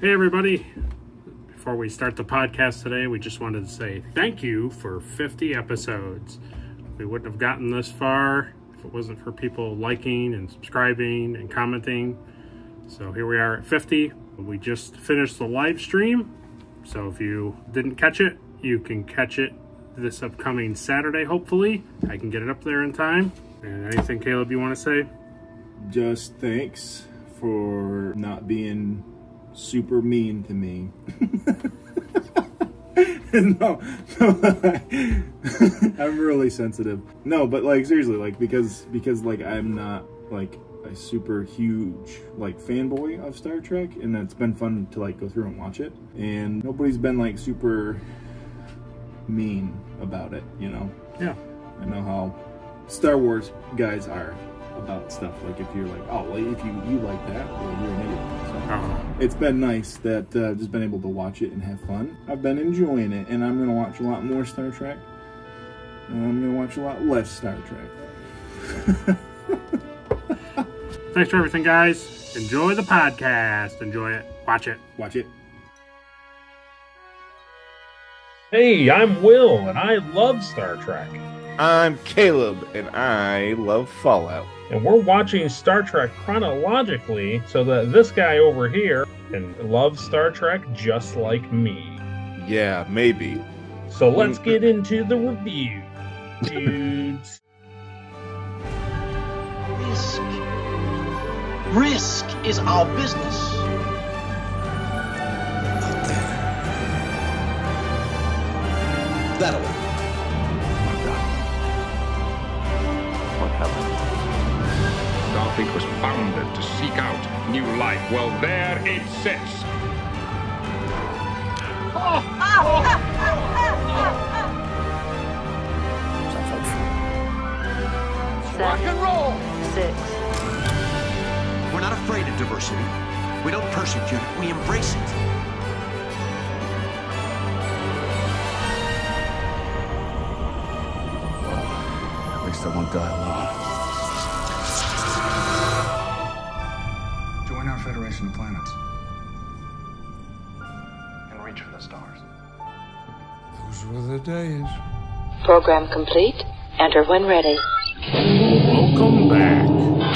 Hey everybody, before we start the podcast today, we just wanted to say thank you for 50 episodes. We wouldn't have gotten this far if it wasn't for people liking and subscribing and commenting. So here we are at 50. We just finished the live stream, so if you didn't catch it, you can catch it this upcoming Saturday, hopefully. I can get it up there in time. And anything, Caleb, you want to say? Just thanks for not being super mean to me. No, I'm really sensitive. No, but like seriously, like because like I'm not like a super huge like fanboy of Star Trek, and it's been fun to like go through and watch it, and nobody's been like super mean about it, you know? Yeah. I know how Star Wars guys are about stuff. Like if you're like, oh, well, if you like that, well, you're an idiot. So It's been nice that I've just been able to watch it and have fun. I've been enjoying it, and I'm gonna watch a lot more Star Trek. And I'm gonna watch a lot less Star Trek. Thanks for everything, guys. Enjoy the podcast. Enjoy it. Watch it. Watch it. Hey, I'm Will, and I love Star Trek. I'm Caleb, and I love Fallout. And we're watching Star Trek chronologically so that this guy over here can love Star Trek just like me. Yeah, maybe. So let's get into the review, dudes. Risk. Risk is our business. Out there. That'll work. It was founded to seek out new life. Well, there it sits. Oh, oh, oh, oh. Rock and roll. 6. We're not afraid of diversity. We don't persecute it. We embrace it. Well, at least I won't die alone. Federation of planets and reach for the stars. Those were the days. Program complete. Enter when ready. Welcome back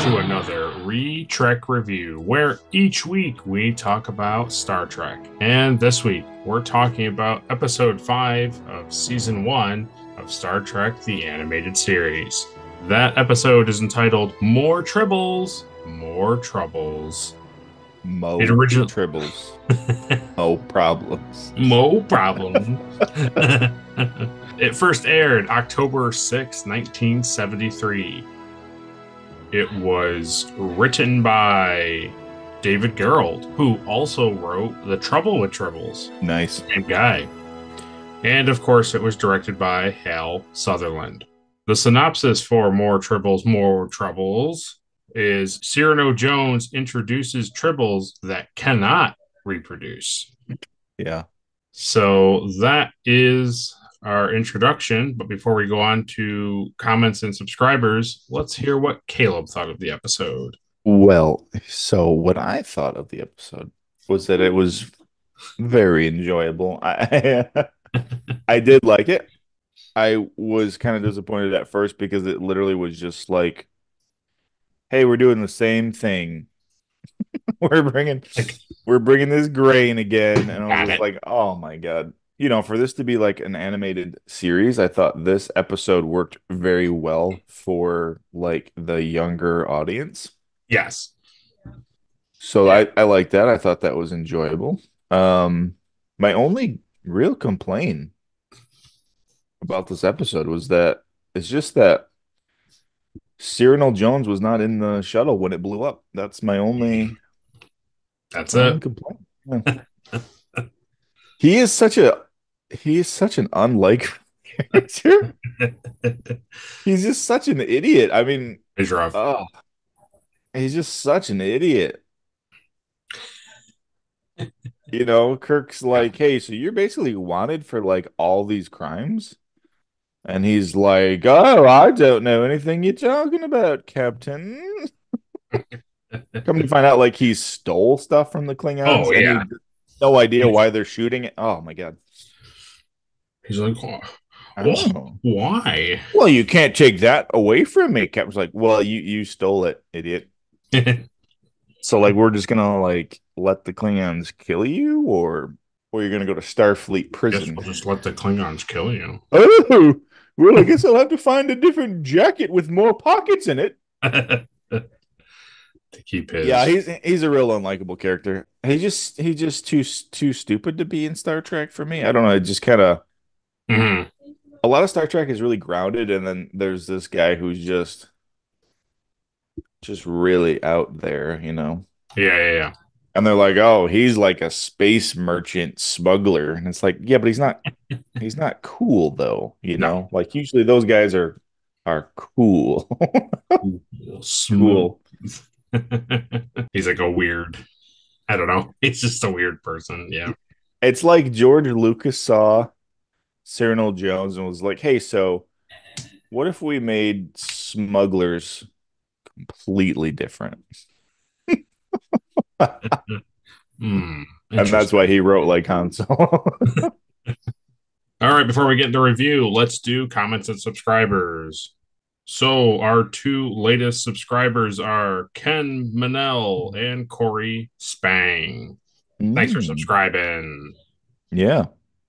to another Re-Trek review, where each week we talk about Star Trek. And this week we're talking about episode 5 of season 1 of Star Trek: The Animated Series. That episode is entitled More Tribbles, More Troubles. More Tribbles. More Problems. More Problems. It first aired October 6, 1973. It was written by David Gerrold, who also wrote The Trouble with Tribbles. Nice. Same guy. And of course, it was directed by Hal Sutherland. The synopsis for More Tribbles, More Troubles is Cyrano Jones introduces tribbles that cannot reproduce. Yeah. So that is our introduction. But before we go on to comments and subscribers, let's hear what Caleb thought of the episode. Well, so what I thought of the episode was that it was very enjoyable. I did like it. I was kind of disappointed at first because it literally was just like, hey, we're doing the same thing. we're bringing this grain again, and I was just like, oh my god. You know, for this to be like an animated series, I thought this episode worked very well for like the younger audience. Yes. So yeah. I like that. I thought that was enjoyable. My only real complaint about this episode was that it's just that Cyrano Jones was not in the shuttle when it blew up. That's my only. That's it. Complaint. Yeah. He is such an unlikable character. He's just such an idiot. I mean, he's rough. Oh, he's just such an idiot. You know, Kirk's like, "Hey, so you're basically wanted for like all these crimes." And he's like, oh, I don't know anything you're talking about, Captain. Come to find out, like, he stole stuff from the Klingons. Oh, yeah. no idea why they're shooting it. Oh my god. He's like, oh, I don't know. Why? Well, you can't take that away from me. Captain's like, well, you stole it, idiot. So like, we're just gonna like let the Klingons kill you, or you're gonna go to Starfleet prison. We'll just let the Klingons kill you. Oh, well, I guess I'll have to find a different jacket with more pockets in it. To keep his. Yeah, he's a real unlikable character. He's just too stupid to be in Star Trek for me. I don't know. It just kind of a lot of Star Trek is really grounded, and then there's this guy who's just really out there, you know? Yeah. And they're like, oh, he's like a space merchant smuggler. And it's like, yeah, but he's not cool though, you know? Like usually those guys are cool. Smooth. He's like a weird, I don't know. He's just a weird person. Yeah. It's like George Lucas saw Cyrano Jones and was like, hey, so what if we made smugglers completely different? And that's why he wrote like Han Solo. All right, before we get into review, let's do comments and subscribers. So our two latest subscribers are Ken Manell and Corey Spang. Thanks for subscribing. Yeah.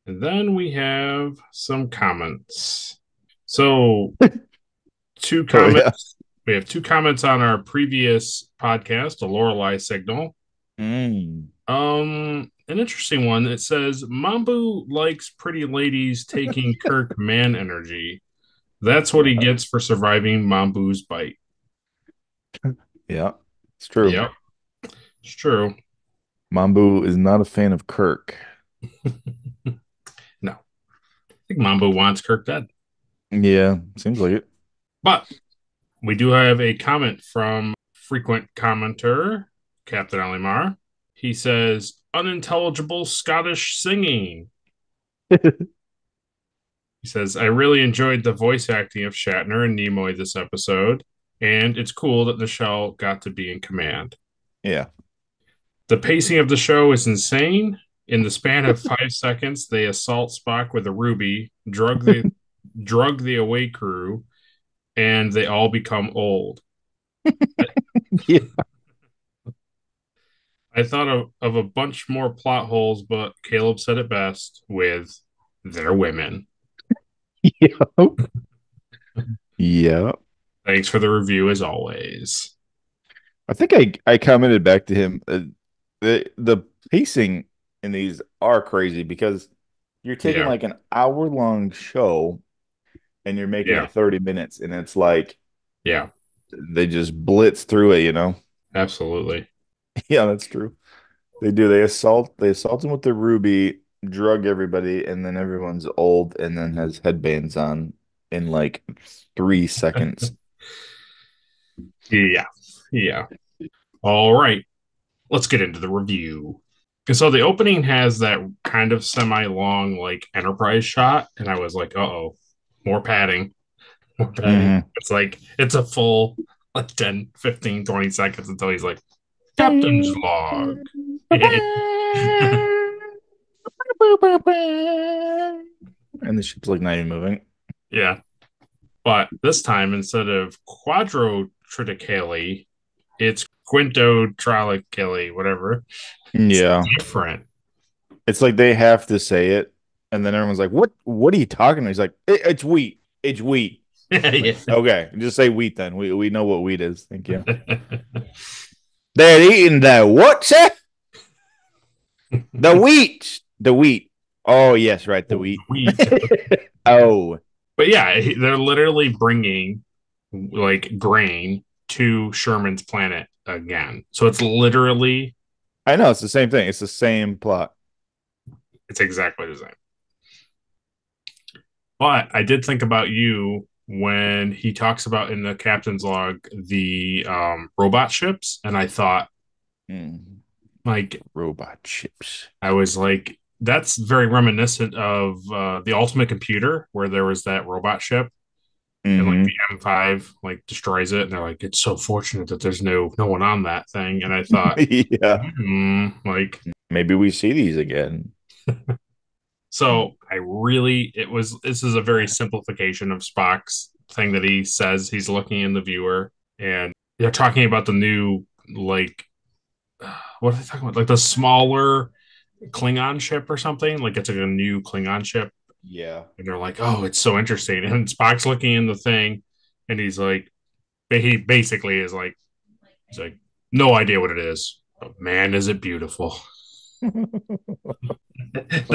And then we have some comments. So two comments. Oh, yeah. We have two comments on our previous podcast, The Lorelei Signal. An interesting one. It says, Mambu likes pretty ladies taking Kirk man energy. That's what he gets for surviving Mambu's bite. Yeah, it's true. Yep, it's true. Mambu is not a fan of Kirk. No. I think Mambu wants Kirk dead. Yeah, seems like it. But we do have a comment from frequent commenter, Captain Alimar. He says, unintelligible Scottish singing. He says, I really enjoyed the voice acting of Shatner and Nimoy this episode, and it's cool that Nichelle got to be in command. Yeah. The pacing of the show is insane. In the span of 5 seconds, they assault Spock with a ruby, drug the away crew, and they all become old. Yeah. I thought of a bunch more plot holes, but Caleb said it best with, they're women. Yep. Thanks for the review as always. I think I commented back to him. The pacing in these are crazy because you're taking like an hour-long show and you're making it 30 minutes, and it's like they just blitz through it, you know? Absolutely. Yeah, that's true. They do. They assault him with the ruby, drug everybody, and then everyone's old and then has headbands on in like 3 seconds. Yeah. All right. Let's get into the review. And so the opening has that kind of semi-long like Enterprise shot, and I was like, uh-oh, more padding. It's like, it's a full like 10, 15, 20 seconds until he's like, Captain's log. And the ship's like not even moving. Yeah. But this time, instead of quadro trilicale, it's quinto trilicale, whatever. Yeah. It's different. It's like they have to say it. And then everyone's like, what are you talking about? He's like, it's wheat. It's wheat. Like, okay. Just say wheat then. We know what wheat is. Thank you. They're eating the what, sir? The wheat. The wheat. Oh, yes, right. The wheat. Oh. But yeah, they're literally bringing like grain to Sherman's Planet again. So it's literally. I know. It's the same thing. It's the same plot. It's exactly the same. But I did think about you when he talks about in the captain's log the robot ships. And I thought, like, robot ships. I was like, that's very reminiscent of The Ultimate Computer, where there was that robot ship, and like the M5 like destroys it, and they're like, "It's so fortunate that there's no one on that thing." And I thought, like, maybe we see these again. So this is a very simplification of Spock's thing that he says. He's looking in the viewer and they're talking about the new, like, what are they talking about? Like the smaller Klingon ship or something. Like it's like a new Klingon ship. Yeah. And they're like, oh, it's so interesting. And Spock's looking in the thing and he's like, he basically is like, he's like, no idea what it is, but man, is it beautiful. Then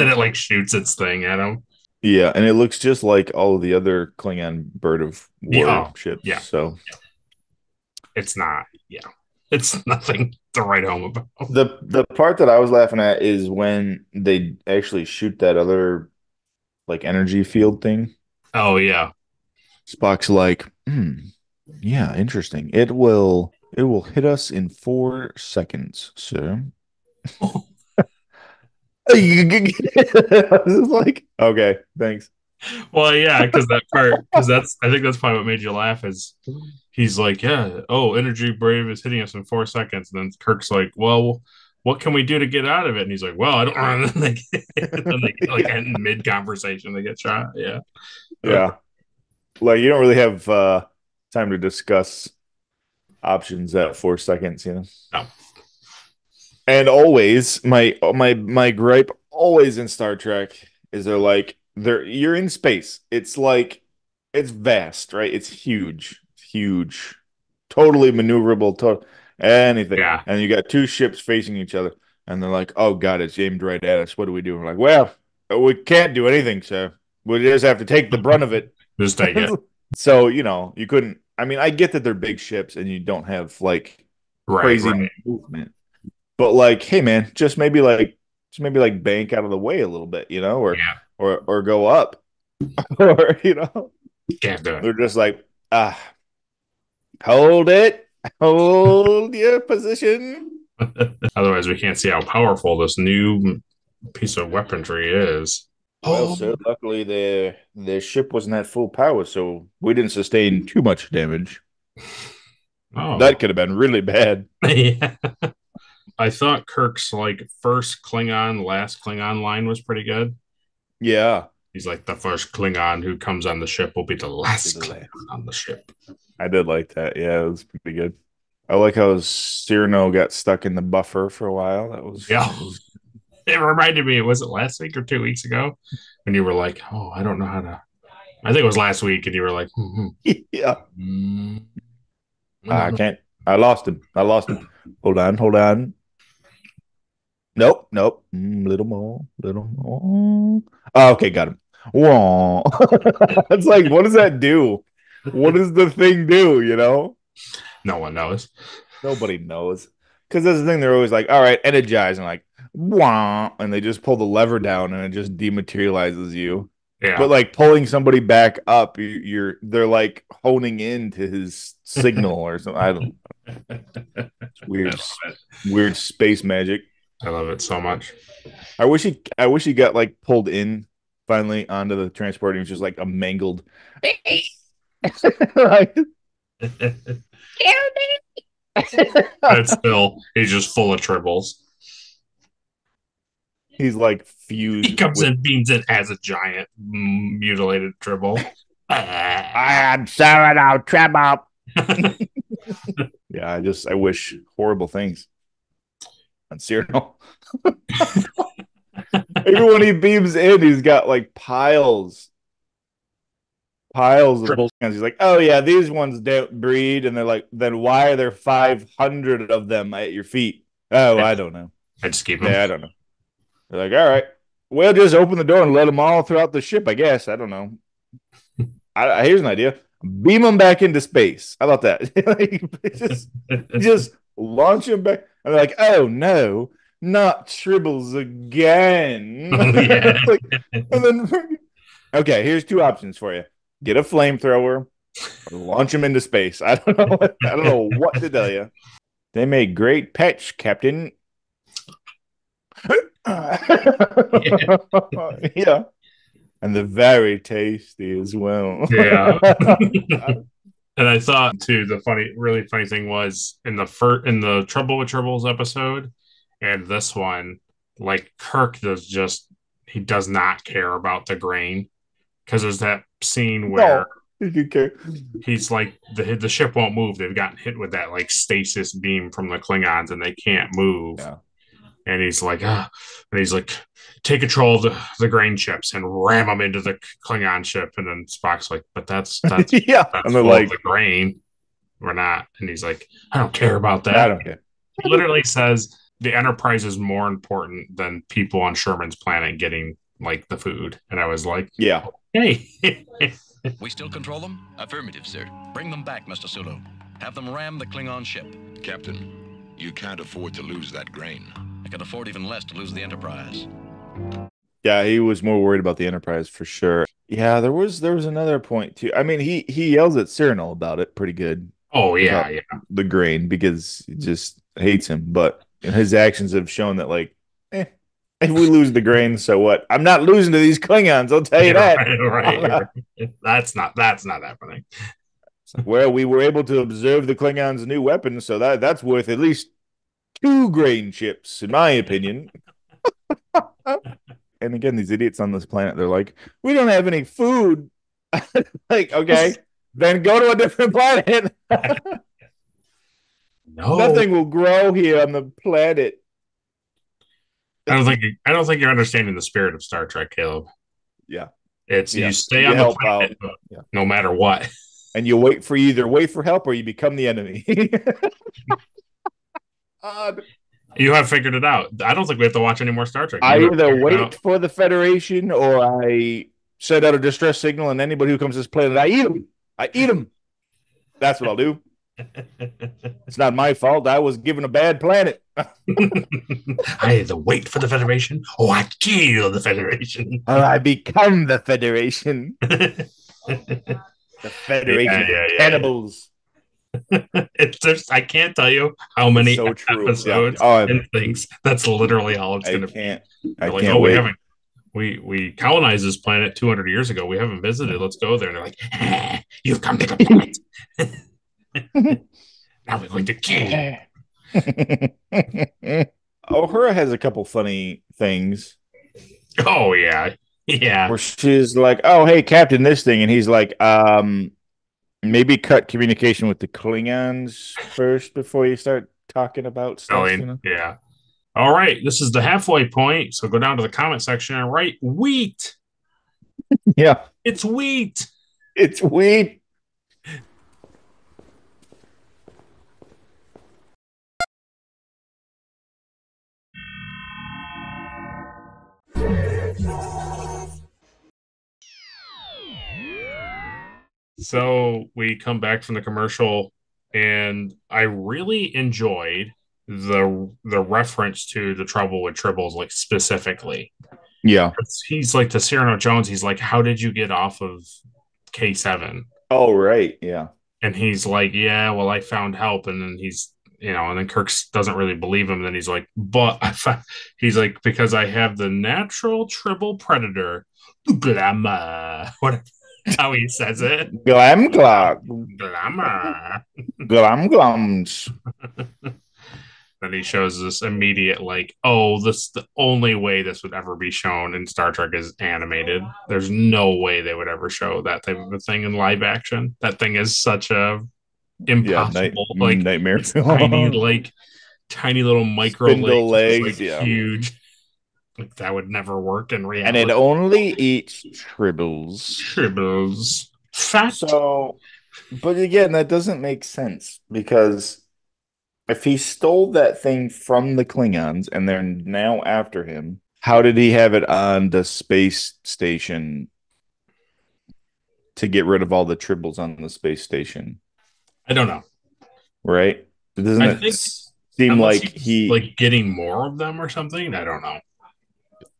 it like shoots its thing at him. Yeah, and it looks just like all of the other Klingon bird of war ships. Yeah. So it's not. Yeah, it's nothing to write home about. The part that I was laughing at is when they actually shoot that other like energy field thing. Oh yeah. Spock's like, yeah, interesting. It will hit us in 4 seconds, sir. I was like, okay, thanks. Well, yeah, I think that's probably what made you laugh. Is he's like, yeah, oh, energy brave is hitting us in 4 seconds, and then Kirk's like, well, what can we do to get out of it? And he's like, well, I don't want to. End mid conversation, they get shot. Yeah, yeah. Like you don't really have time to discuss options at 4 seconds, you know. No. And always, my gripe always in Star Trek is you're in space. It's like, it's vast, right? It's huge, totally maneuverable, anything. Yeah. And you got two ships facing each other, and they're like, oh God, it's aimed right at us. What do we do? We're like, well, we can't do anything, sir. We just have to take the brunt of it. Just take it. So, you couldn't. I mean, I get that they're big ships, and you don't have crazy movement. But hey man, just maybe bank out of the way a little bit, or go up, or. Can't do it. They're just like, hold your position. Otherwise, we can't see how powerful this new piece of weaponry is. Well, so luckily the ship wasn't at full power, so we didn't sustain too much damage. Oh, that could have been really bad. Yeah. I thought Kirk's first Klingon, last Klingon line was pretty good. Yeah. He's like, the first Klingon who comes on the ship will be the last Klingon on the ship. I did like that. Yeah, it was pretty good. I like how Cyrano got stuck in the buffer for a while. That was... Yeah. It reminded me, was it last week or 2 weeks ago? When you were like, oh, I don't know how to... I think it was last week, and you were like... Yeah. I can't. I lost him. Hold on. Nope. Little more. Oh, okay, got him. Whoa. It's like, what does that do? What does the thing do, No one knows. Nobody knows. Because that's the thing, they're always like, all right, energize. And wah. And they just pull the lever down and it just dematerializes you. Yeah. But pulling somebody back up, they're honing into his signal or something. I don't know. It's weird space magic. I love it so much. I wish he got pulled in finally onto the transport. He was just a mangled. But still, he's just full of tribbles. He's fused. He comes in, beams it as a giant mutilated tribble. I'm sorry, I'll tribble. Yeah, I wish horrible things. On Cyrano. Even when he beams in, he's got piles of tribbles. He's like, oh yeah, these ones don't breed, and they're then why are there 500 of them at your feet? Oh, I don't know. I just keep them. Yeah, I don't know. They're like, all right, well, just open the door and let them all throughout the ship. I guess I don't know. Here's an idea: beam them back into space. How about that? just launch them back. And they're like, oh no, not tribbles again. Yeah. And then, okay, here's two options for you: get a flamethrower, or launch them into space. I don't know what to tell you. They made great pets, Captain. Yeah, and they're very tasty as well. Yeah. And I thought too, the really funny thing was in the Trouble with Tribbles episode and this one, like Kirk does just, he does not care about the grain. Because there's that scene where he's like, the ship won't move. They've gotten hit with that like stasis beam from the Klingons and they can't move. Yeah. And he's like, take control of the grain ships and ram them into the Klingon ship. And then Spock's like, but that's yeah. That's, and they're like, the grain or not. And he's like, I don't care about that. I don't care. He literally says the Enterprise is more important than people on Sherman's Planet getting like the food. And I was like, yeah. Hey. We still control them? Affirmative, sir. Bring them back, Mr. Sulu. Have them ram the Klingon ship. Captain, you can't afford to lose that grain. I can afford even less to lose the Enterprise. Yeah, he was more worried about the Enterprise for sure. Yeah, there was another point too. I mean, he yells at Cyrano about it pretty good. Oh yeah, yeah. The grain, because he just hates him. But his actions have shown that like, if we lose the grain, so what? I'm not losing to these Klingons. I'll tell you that. Right. That's not happening. Well, we were able to observe the Klingons' new weapon, so that's worth at least 2 grain ships, in my opinion. And again, these idiots on this planet, they're like, we don't have any food. Like, okay, then go to a different planet. No, nothing will grow here on the planet. I don't think you're understanding the spirit of Star Trek, Caleb. Yeah, it's you stay on the planet no matter what, and you wait for help or you become the enemy. You have figured it out. I don't think we have to watch any more Star Trek. I either wait for the Federation or I send out a distress signal, and anybody who comes to this planet, I eat them. That's what I'll do. It's not my fault. I was given a bad planet. I either wait for the Federation or I kill the Federation. Or I become the Federation. The Federation of cannibals. It's just, I can't tell you how many episodes and things. That's literally all it's going to be. I can't wait. We colonized this planet 200 years ago. We haven't visited. Let's go there. And they're like, you've come to the planet. Now we're going to kill. O'Hara has a couple funny things. Oh yeah, yeah. Where she's like, "Oh hey, Captain, this thing," and he's like, maybe cut communication with the Klingons first before you start talking about stuff. Yeah. All right. This is the halfway point. So go down to the comment section and write wheat. Yeah. It's wheat. It's wheat. So we come back from the commercial, and I really enjoyed the reference to The Trouble with Tribbles, like specifically. Yeah. He's like to Cyrano Jones. He's like, how did you get off of K7? Oh, right. Yeah. And he's like, yeah, well, I found help. And then he's, you know, and then Kirk doesn't really believe him. Then he's like, but he's like, because I have the natural tribble predator, Glommer. Whatever. How he says it. Glam glom. Glommer. Glam gloms. Then he shows this immediate, like, oh, this the only way this would ever be shown in Star Trek is animated. There's no way they would ever show that type of thing in live action. That thing is such a impossible nightmare film. tiny little micro spindle legs huge. Like that would never work in reality. And it only eats tribbles. Tribbles. Fat. So, but again, that doesn't make sense because if he stole that thing from the Klingons and they're now after him, how did he have it on the space station to get rid of all the tribbles on the space station? I don't know. Right? Doesn't it seem like he... like getting more of them or something? I don't know.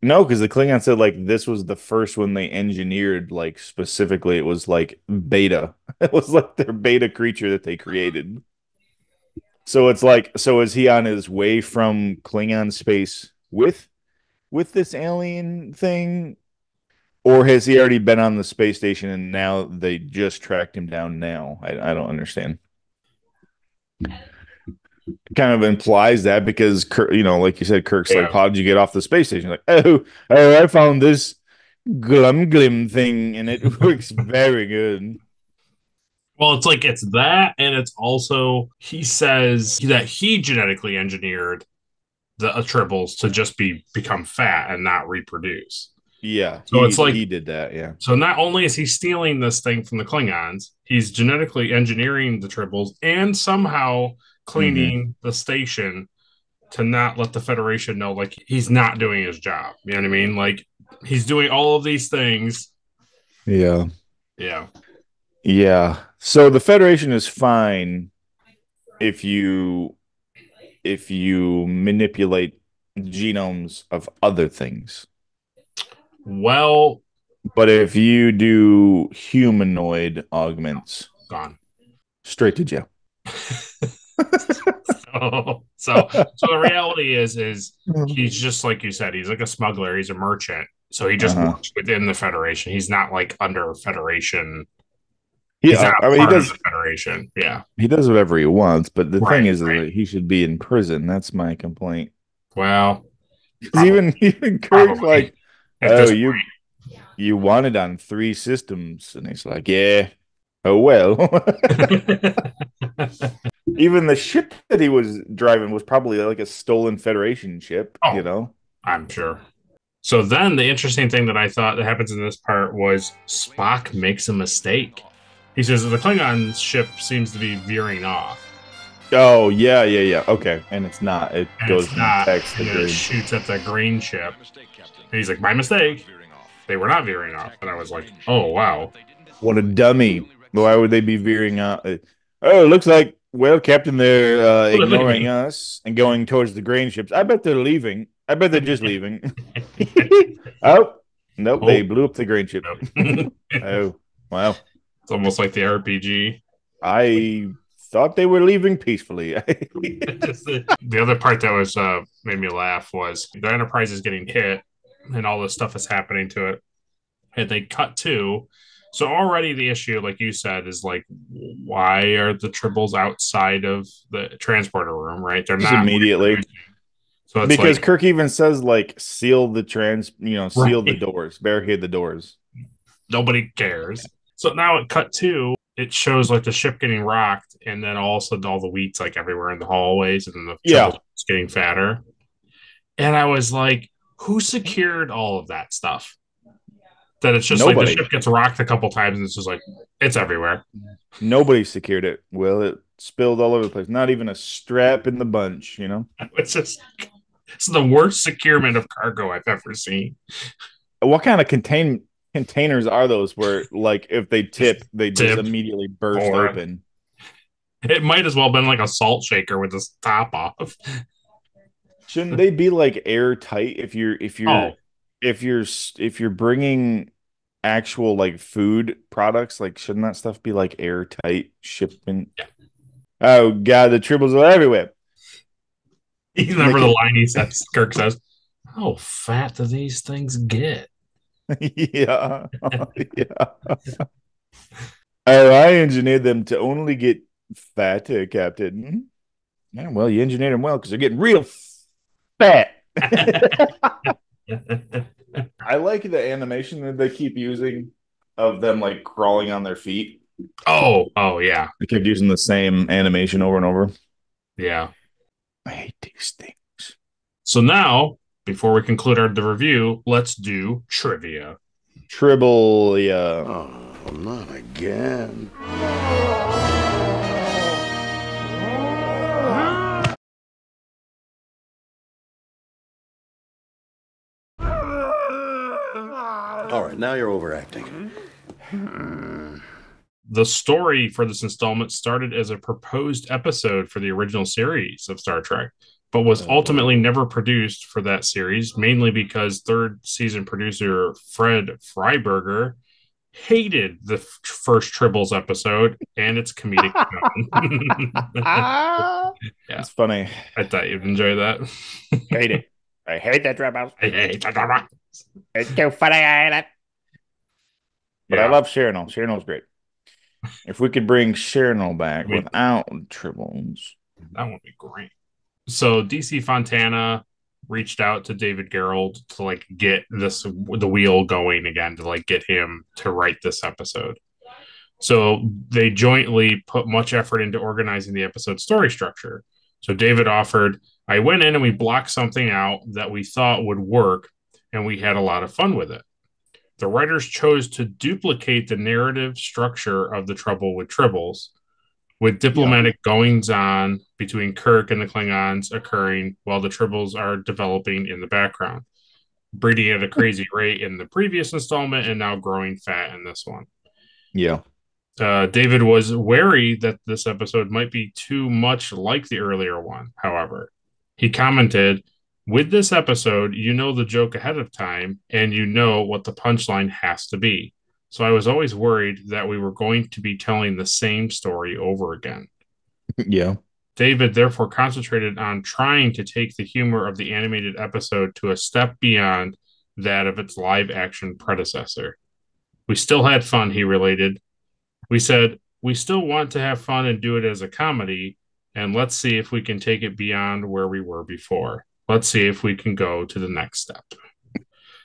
No, because the Klingon said like this was the first one they engineered, like specifically it was like beta. It was like their beta creature that they created. So it's like, so is he on his way from Klingon space with this alien thing? Or has he already been on the space station and now they just tracked him down now? I don't understand. kind of implies that, because Kirk, you know, like you said, Kirk's like, how did you get off the space station? Like, oh, I found this glum thing and it works very good. Well, it's like, it's that, and it's also, he says that he genetically engineered the Tribbles to just become fat and not reproduce. Yeah. So it's like he did that. Yeah. So not only is he stealing this thing from the Klingons, he's genetically engineering the Tribbles and somehow cleaning the station to not let the Federation know, like, he's not doing his job. You know what I mean? Like, he's doing all of these things. Yeah. Yeah. Yeah. So the Federation is fine if you manipulate genomes of other things. Well, but if you do humanoid augments, gone straight to jail. so the reality is he's just, like you said, he's like a smuggler, he's a merchant, so he just works within the Federation. He's not like under Federation. Yeah, I mean, he does the Federation. Yeah, he does whatever he wants. But the thing is, that he should be in prison. That's my complaint. Well, even Kirk's like, oh, you won it on 3 systems, and he's like, yeah, oh well. Even the ship that he was driving was probably like a stolen Federation ship, you know. I'm sure. So then, the interesting thing that I thought that happens in this part was Spock makes a mistake. He says the Klingon ship seems to be veering off. Oh, yeah. Okay, and it's not. It and goes not, text and it shoots at the green ship. And he's like, my mistake. They were not veering off. And I was like, oh, wow. What a dummy. Why would they be veering off? Oh, it looks like, well, Captain, they're ignoring us and going towards the grain ships. I bet they're leaving. I bet they're just leaving. Nope. They blew up the grain ship. Nope. Oh, wow. It's almost like the RPG. I thought they were leaving peacefully. The other part that was made me laugh was the Enterprise is getting hit. And all this stuff is happening to it. And they cut to. So already the issue, like you said, is like, why are the Tribbles outside of the transporter room, right? They're not immediately. So it's because, like, Kirk even says, like, seal the seal the doors, barricade the doors. Nobody cares. So now it cut to, it shows like the ship getting rocked. And then all of a sudden all the wheat's like everywhere in the hallways. And then the Tribbles getting fatter. And I was like, who secured all of that stuff? That it's just nobody. Like the ship gets rocked a couple times and it's just like, it's everywhere. Nobody secured it. Well, it spilled all over the place. Not even a strap in the bunch, you know? It's the worst securement of cargo I've ever seen. What kind of containers are those where, like, if they tip, they just immediately burst open? It might as well have been like a salt shaker with this top off. Shouldn't they be like airtight if you're bringing actual like food products? Like, shouldn't that stuff be like airtight shipment? Yeah. Oh God, the Tribbles are everywhere. You remember the line he says? Kirk says, "How fat do these things get?" Oh, I engineered them to only get fatter, Captain. Yeah, well, you engineered them well because they're getting real fat. I like the animation that they keep using of them like crawling on their feet. Oh yeah. They kept using the same animation over and over. Yeah. I hate these things. So now, before we conclude the review, let's do trivia. Tribble. Oh, not again. All right, now you're overacting. The story for this installment started as a proposed episode for the original series of Star Trek, but was ultimately never produced for that series, mainly because third season producer Fred Freiberger hated the first Tribbles episode and its comedic tone. It's funny. I thought you'd enjoy that. Hate it. I hate that Tribbles. I hate that Tribbles. It's too funny. But I love Cyrano. Cyrano's great. If we could bring Cyrano back without Tribbles, That would be great. So DC Fontana reached out to David Gerrold to like get the wheel going again, to like get him to write this episode. So they jointly put much effort into organizing the episode story structure. So David offered, I went in and we blocked something out that we thought would work, and we had a lot of fun with it. The writers chose to duplicate the narrative structure of The Trouble with Tribbles, with diplomatic goings-on between Kirk and the Klingons occurring while the Tribbles are developing in the background, breeding at a crazy rate in the previous installment and now growing fat in this one. Yeah. David was wary that this episode might be too much like the earlier one, however. He commented, with this episode, you know the joke ahead of time, and you know what the punchline has to be. So I was always worried that we were going to be telling the same story over again. Yeah. David therefore concentrated on trying to take the humor of the animated episode to a step beyond that of its live-action predecessor. We still had fun, he related. We said, we still want to have fun and do it as a comedy, and let's see if we can take it beyond where we were before. Let's see if we can go to the next step.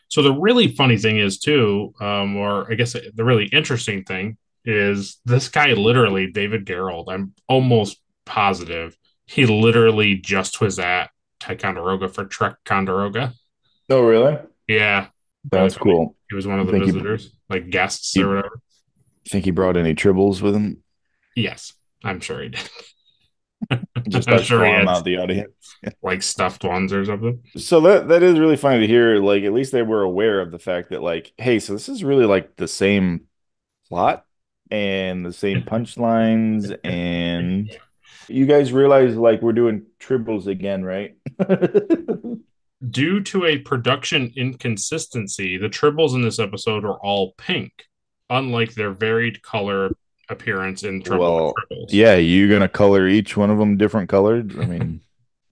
So the really funny thing is, too, or I guess the really interesting thing is this guy literally, David Gerrold, I'm almost positive, he literally just was at Ticonderoga for Trek Conderoga. Oh, really? Yeah. That's cool. He was one of the visitors, like guests or whatever. Think he brought any tribbles with him? Yes, I'm sure he did. Just like throwing out the audience, like stuffed ones or something. So that is really funny to hear. Like, at least they were aware of the fact that, like, hey, so this is really like the same plot and the same punchlines, and you guys realize like we're doing tribbles again, right? Due to a production inconsistency, the tribbles in this episode are all pink, unlike their varied color appearance in Trouble with Tribbles. Yeah, you're going to color each one of them different colored? I mean,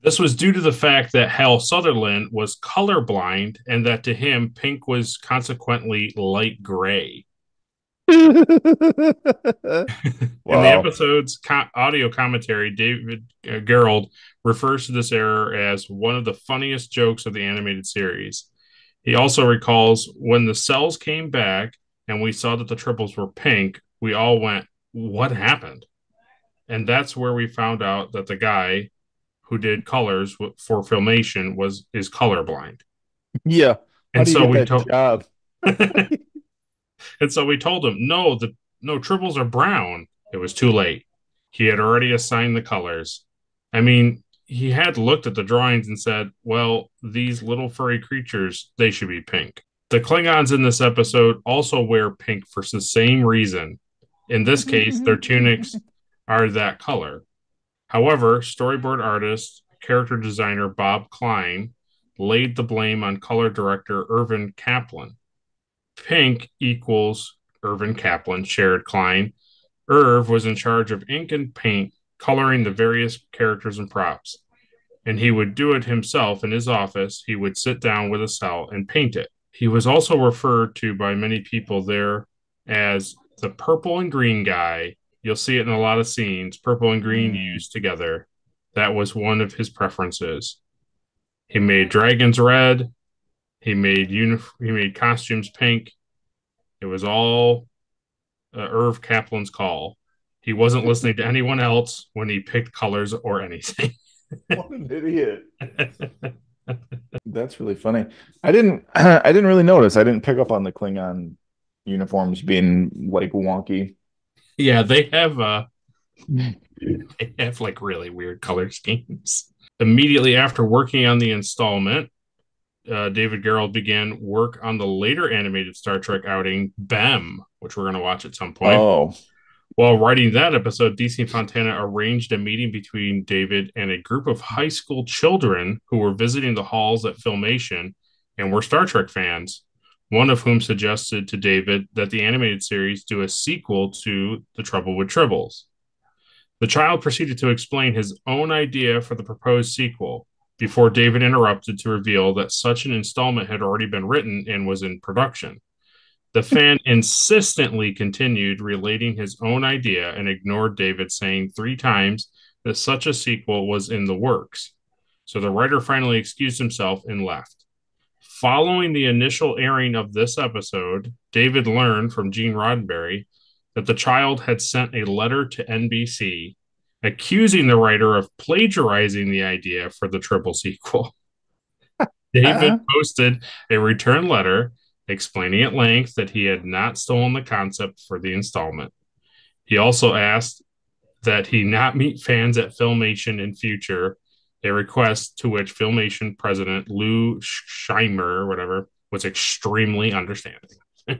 this was due to the fact that Hal Sutherland was colorblind and that to him, pink was consequently light gray. Wow. In the episode's audio commentary, David Gerrold refers to this error as one of the funniest jokes of the animated series. He also recalls, when the cells came back and we saw that the tribbles were pink, we all went, what happened? And that's where we found out that the guy who did colors for Filmation is colorblind. Yeah. And so we told him, no, tribbles are brown. It was too late. He had already assigned the colors. I mean, he had looked at the drawings and said, well, these little furry creatures, they should be pink. The Klingons in this episode also wear pink for the same reason. In this case, their tunics are that color. However, storyboard artist, character designer Bob Klein laid the blame on color director Irvin Kaplan. Pink equals Irvin Kaplan, shared Klein. Irv was in charge of ink and paint, coloring the various characters and props. And he would do it himself in his office. He would sit down with a cell and paint it. He was also referred to by many people there as the purple and green guy. You'll see it in a lot of scenes, purple and green used together. That was one of his preferences. He made dragons red. He made he made costumes pink. It was all Irv Kaplan's call. He wasn't listening to anyone else when he picked colors or anything. What an idiot. That's really funny. I didn't really notice. I didn't pick up on the Klingon uniforms being like wonky. Yeah, they have like really weird color schemes. Immediately after working on the installment, David Gerrold began work on the later animated Star Trek outing Bem, which we're going to watch at some point. Oh. While writing that episode, DC Fontana arranged a meeting between David and a group of high school children who were visiting the halls at Filmation and were Star Trek fans, one of whom suggested to David that the animated series do a sequel to The Trouble with Tribbles. The child proceeded to explain his own idea for the proposed sequel before David interrupted to reveal that such an installment had already been written and was in production. The fan insistently continued relating his own idea and ignored David, saying 3 times that such a sequel was in the works. So the writer finally excused himself and left. Following the initial airing of this episode, David learned from Gene Roddenberry that the child had sent a letter to NBC accusing the writer of plagiarizing the idea for the triple sequel. David posted a return letter explaining at length that he had not stolen the concept for the installment. He also asked that he not meet fans at Filmation in future, a request to which Filmation president Lou Scheimer, whatever, was extremely understanding. I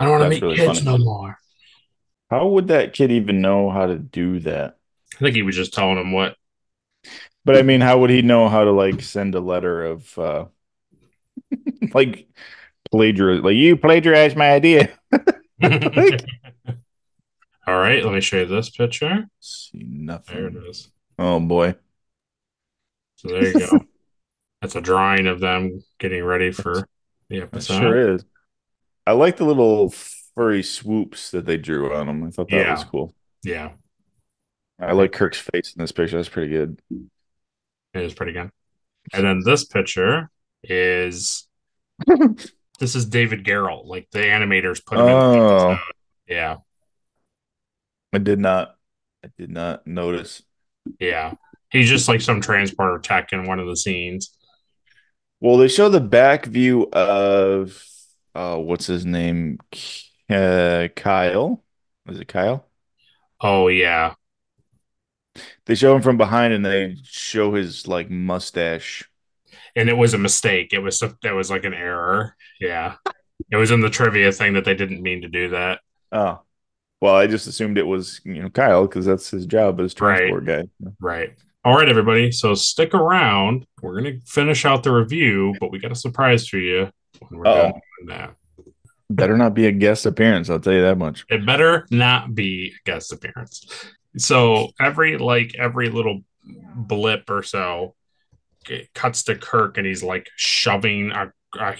don't want to meet really kids funny. No more. How would that kid even know how to do that? I think he was just telling him what. But I mean, how would he know how to like send a letter of like plagiarism? Like, you plagiarized my idea. Like, all right, let me show you this picture. See nothing. There it is. Oh boy. So there you go. That's a drawing of them getting ready for the episode. It sure is. I like the little furry swoops that they drew on them. I thought that was cool. Yeah. I like Kirk's face in this picture. That's pretty good. It is pretty good. And then this picture is this is David Gerrold. Like, the animators put him in the episode. Yeah. I did not notice. Yeah. He's just like some transporter tech in one of the scenes. Well, they show the back view of what's his name? Kyle. Is it Kyle? Oh yeah. They show him from behind and they show his like mustache. And it was a mistake. That was like an error. Yeah. It was in the trivia thing that they didn't mean to do that. Oh. Well, I just assumed it was, Kyle, because that's his job as transport guy. Right. All right, everybody. So stick around. We're going to finish out the review, but we got a surprise for you when we're done doing that. Better not be a guest appearance. I'll tell you that much. It better not be a guest appearance. So every little blip or so, it cuts to Kirk, and he's like shoving a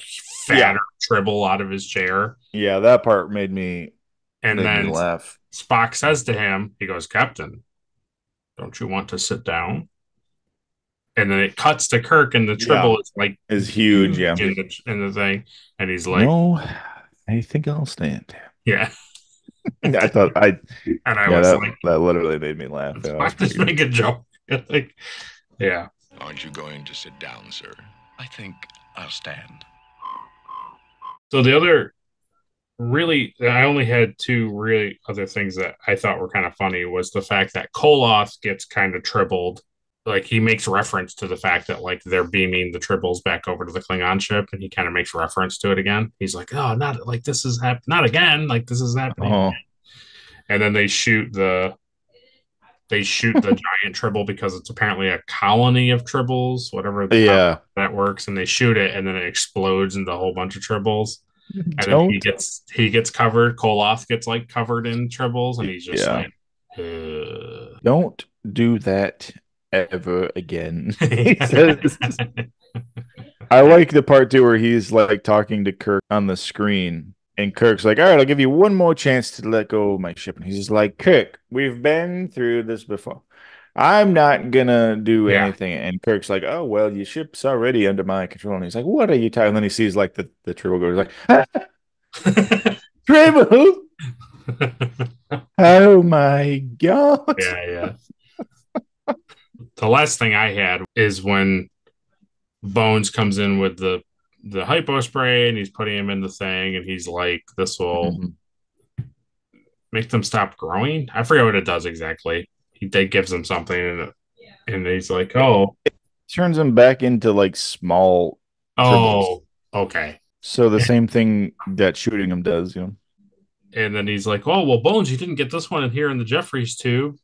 fatter Tribble out of his chair. Yeah, that part made me... And then Spock says to him, he goes, "Captain, don't you want to sit down?" And then it cuts to Kirk, and the Tribble is huge in the thing, and he's like, "No, I think I'll stand." Yeah, I thought that literally made me laugh. Spock just make a joke, like, yeah. "Aren't you going to sit down, sir?" "I think I'll stand." So the other. Really, I only had two really other things that I thought were kind of funny was the fact that Koloth gets kind of tribbled. Like, he makes reference to the fact that, like, they're beaming the Tribbles back over to the Klingon ship, and he kind of makes reference to it again. He's like, "Oh, not like this is not again. Like, this is happening." Oh. And then they shoot the giant Tribble, because it's apparently a colony of Tribbles, whatever that works, and they shoot it, and then it explodes into a whole bunch of Tribbles. And then he gets covered. Koloth gets like covered in Tribbles, and he's just like, "Ugh. Don't do that ever again." He says, I like the part too where he's like talking to Kirk on the screen, and Kirk's like, "All right, I'll give you one more chance to let go of my ship." And he's just like, "Kirk, we've been through this before. I'm not gonna do anything." And Kirk's like, "Oh, well, your ship's already under my control." And he's like, "What are you talking?" And then he sees like the Tribble goes like, "Ah! Tribble! Oh my god!" Yeah. The last thing I had is when Bones comes in with the hypo spray, and he's putting him in the thing, and he's like, "This will make them stop growing." I forget what it does exactly. They gives him something, and he's like, "Oh, it turns him back into like small." Oh, Tribbles. Okay. So the same thing that shooting him does, And then he's like, "Oh, well, Bones, you didn't get this one in here in the Jeffries tube."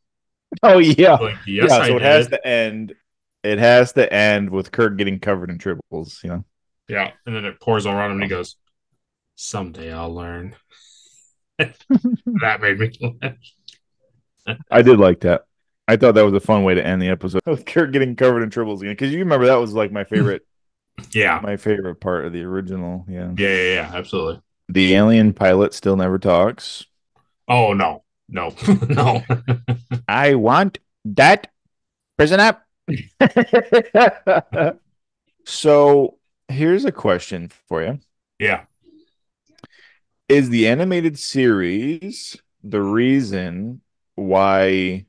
Oh yeah, like, yes, yeah. So it has to end. It has to end with Kirk getting covered in Tribbles, Yeah, and then it pours around him, and he goes, "Someday I'll learn." That made me laugh. I did like that. I thought that was a fun way to end the episode with Kirk getting covered in Tribbles again, because you remember that was like my favorite. My favorite part of the original. Yeah, absolutely. The alien pilot still never talks. Oh no, No, no. I want that prisoner. So here's a question for you. Yeah. Is the animated series the reason why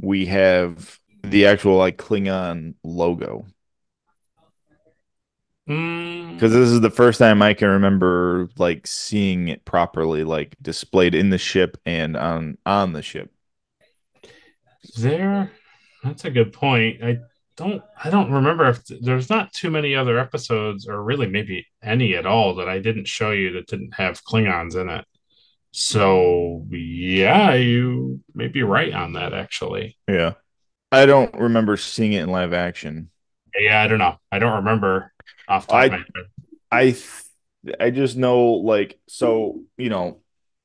we have the actual like Klingon logo? Because this is the first time I can remember like seeing it properly like displayed in the ship and on the ship. There, that's a good point. I don't remember if there's not too many other episodes, or really maybe any at all, that I didn't show you that didn't have Klingons in it. So yeah, you may be right on that actually. Yeah, I don't remember seeing it in live action. Yeah, I don't know. I don't remember. I just know, like, so, you know,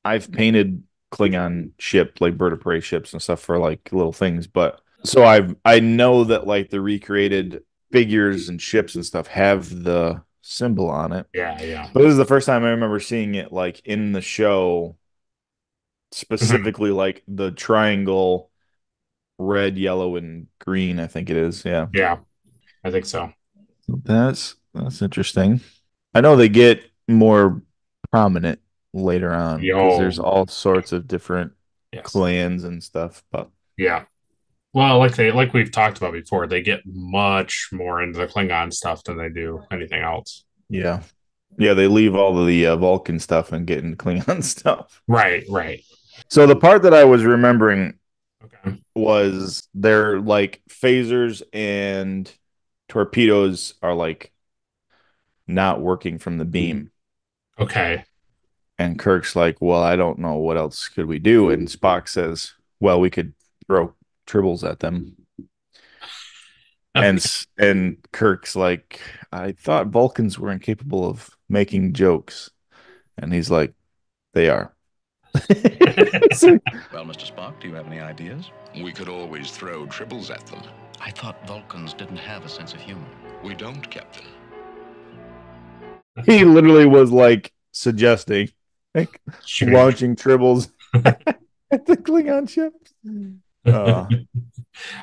I've painted Klingon ship, like bird of prey ships and stuff for like little things, but so I know that like the recreated figures and ships and stuff have the symbol on it. Yeah, yeah. But this is the first time I remember seeing it like in the show, specifically like the triangle, red, yellow, and green. I think it is. Yeah. Yeah, I think so. That's interesting. I know they get more prominent later on because there's all sorts of different clans and stuff. But yeah, well, like we've talked about before, they get much more into the Klingon stuff than they do anything else. Yeah, yeah, they leave all of the Vulcan stuff and get into Klingon stuff. Right, right. So the part that I was remembering was their like phasers and torpedoes are like not working from the beam. Okay. And Kirk's like, well, I don't know what else could we do. And Spock says, well, we could throw tribbles at them. Okay. And Kirk's like, I thought Vulcans were incapable of making jokes. And he's like, they are. Well, Mr. Spock, do you have any ideas? We could always throw tribbles at them. I thought Vulcans didn't have a sense of humor. We don't, Captain. He literally was like suggesting like, launching tribbles at the Klingon ship.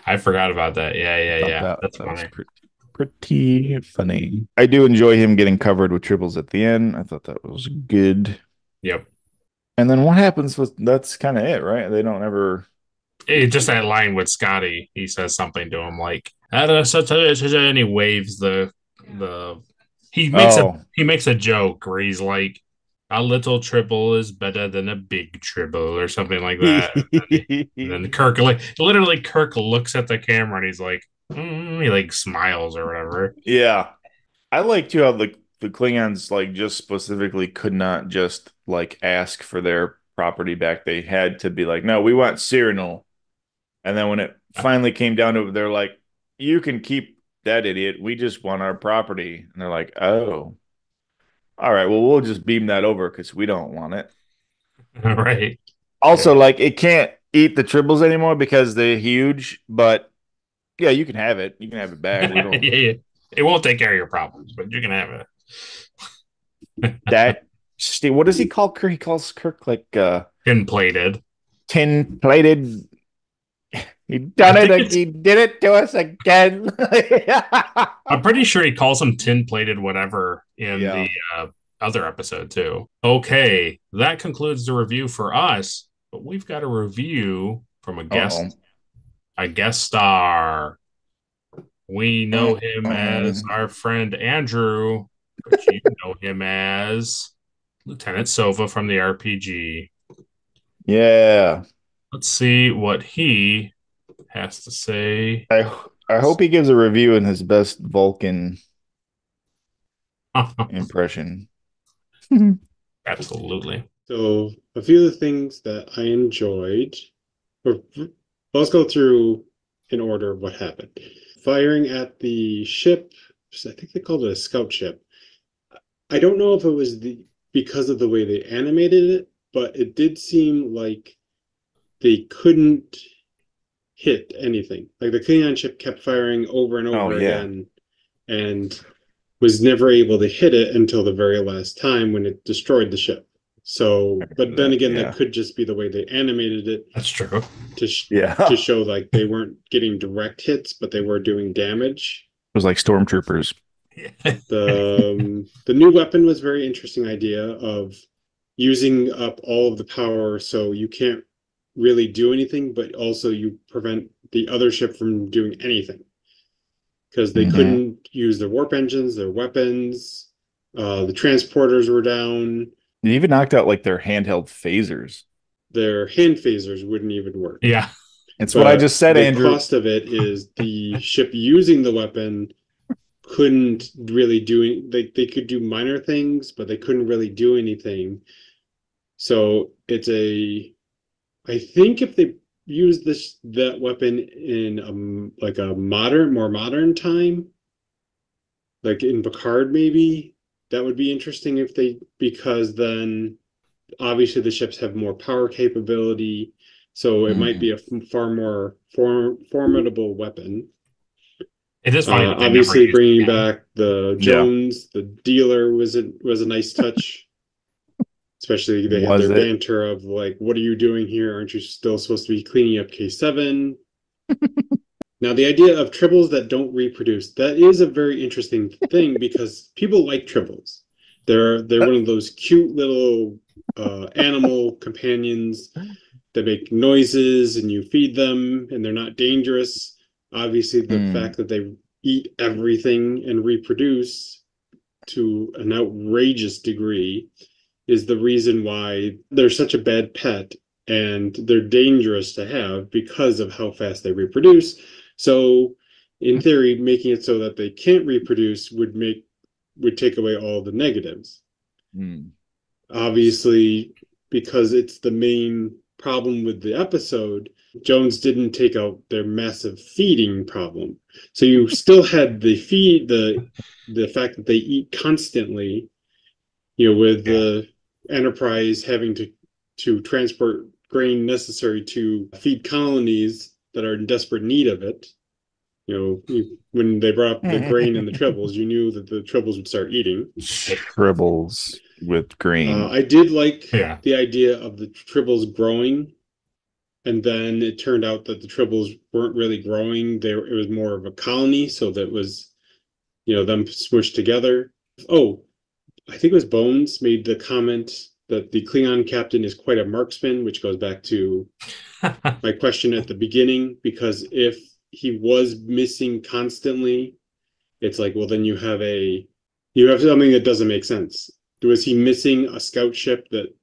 I forgot about that. Yeah. That's funny. Pretty funny. I do enjoy him getting covered with tribbles at the end. I thought that was good. Yep. And then what happens was that's kind of it, right? They don't ever. It's just that line with Scotty. He says something to him like, "I don't know." And he waves the. He makes a joke where he's like, "A little tribble is better than a big tribble," or something like that. and then Kirk, like, literally, Kirk looks at the camera and he's like, he like smiles or whatever. Yeah, I like too how the Klingons like just specifically could not just like ask for their property back. They had to be like, "No, we want Cyrano." And then when it finally came down to it, they're like, "You can keep that idiot. We just want our property." And they're like, "Oh, all right. Well, we'll just beam that over because we don't want it." Right. Also, like, it can't eat the tribbles anymore because they're huge. But yeah, you can have it. You can have it back. We don't... Yeah. It won't take care of your problems, but you can have it. That. What does he call Kirk? He calls Kirk like tin-plated. Tin-plated. He done it. He did it to us again. I'm pretty sure he calls him tin-plated whatever in the other episode too. Okay, that concludes the review for us. But we've got a review from a guest star. We know him as our friend Andrew, but you know him as Lieutenant Sova from the RPG. Yeah. Let's see what he has to say. I hope he gives a review in his best Vulcan impression. Absolutely. So a few of the things that I enjoyed. Let's go through in order of what happened. Firing at the ship. I think they called it a scout ship. I don't know if it was because of the way they animated it, but it did seem like they couldn't hit anything. Like the Klingon ship kept firing over and over again and was never able to hit it until the very last time when it destroyed the ship. So, but then again, that could just be the way they animated it. That's true. To show like they weren't getting direct hits, but they were doing damage. It was like stormtroopers. The new weapon was a very interesting idea of using up all of the power, so you can't really do anything, but also you prevent the other ship from doing anything, because they couldn't use their warp engines, their weapons, the transporters were down. They even knocked out like their handheld phasers. Their hand phasers wouldn't even work. Yeah, that's what I just said, Andrew. The cost of it is the ship using the weapon couldn't really do. They could do minor things, but they couldn't really do anything. So it's a. I think if they used that weapon in a more modern time, like in Picard, maybe. That would be interesting because then obviously the ships have more power capability, so it might be a far more formidable weapon. It is funny, obviously bringing back the Jones, the dealer was a nice touch. Especially they had their banter of like, "What are you doing here? Aren't you still supposed to be cleaning up K7?" Now, the idea of tribbles that don't reproduce, that is a very interesting thing because people like tribbles. They're one of those cute little animal companions that make noises and you feed them and they're not dangerous. Obviously, the fact that they eat everything and reproduce to an outrageous degree is the reason why they're such a bad pet, and they're dangerous to have because of how fast they reproduce. So, in theory, making it so that they can't reproduce would take away all the negatives. Mm. Obviously, because it's the main problem with the episode, Jones didn't take out their massive feeding problem. So you still had the fact that they eat constantly, with the Enterprise having to transport grain necessary to feed colonies that are in desperate need of it. When they brought up the grain and the tribbles, you knew that the tribbles would start eating. Tribbles with grain. I did like the idea of the tribbles growing, and then it turned out that the tribbles weren't really growing. It was more of a colony, so that was, them smooshed together. Oh, I think it was Bones made the comment that the Klingon captain is quite a marksman, which goes back to my question at the beginning, because if he was missing constantly, it's like, well, then you have something that doesn't make sense. Was he missing a scout ship that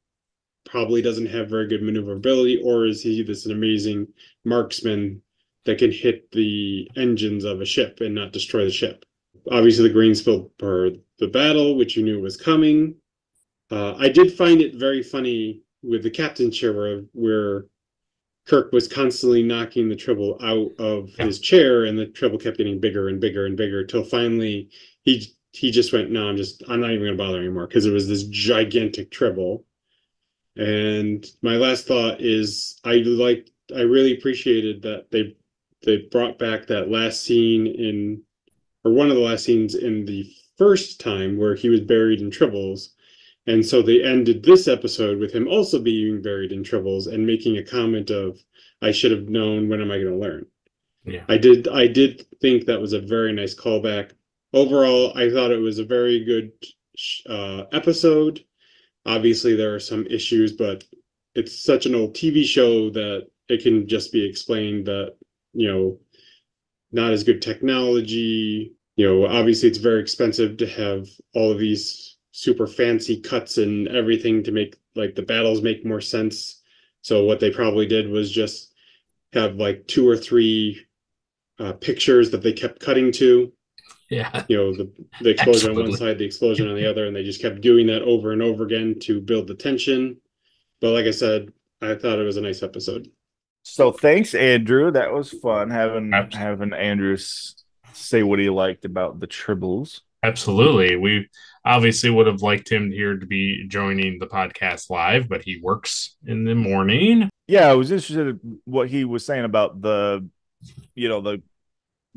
probably doesn't have very good maneuverability, or is he this amazing marksman that can hit the engines of a ship and not destroy the ship? Obviously, the grain spill for the battle, which you knew was coming. I did find it very funny with the captain's chair where Kirk was constantly knocking the tribble out of his chair, and the tribble kept getting bigger and bigger and bigger till finally he just went, "No, I'm not even going to bother anymore," because it was this gigantic tribble. And my last thought is I really appreciated that they brought back that last scene or one of the last scenes in the first time where he was buried in tribbles. And so they ended this episode with him also being buried in tribbles and making a comment of, "I should have known, when am I going to learn?" Yeah. I did think that was a very nice callback. Overall, I thought it was a very good episode. Obviously, there are some issues, but it's such an old TV show that it can just be explained that, not as good technology. Obviously, it's very expensive to have all of these super fancy cuts and everything to make like the battles make more sense. So what they probably did was just have like 2 or 3 pictures that they kept cutting to. Yeah. The explosion on one side, the explosion on the other, and they just kept doing that over and over again to build the tension. But like I said, I thought it was a nice episode. So thanks, Andrew. That was fun having Andrew say what he liked about the tribbles. Absolutely. We obviously would have liked him here to be joining the podcast live, but he works in the morning. Yeah, I was interested in what he was saying about the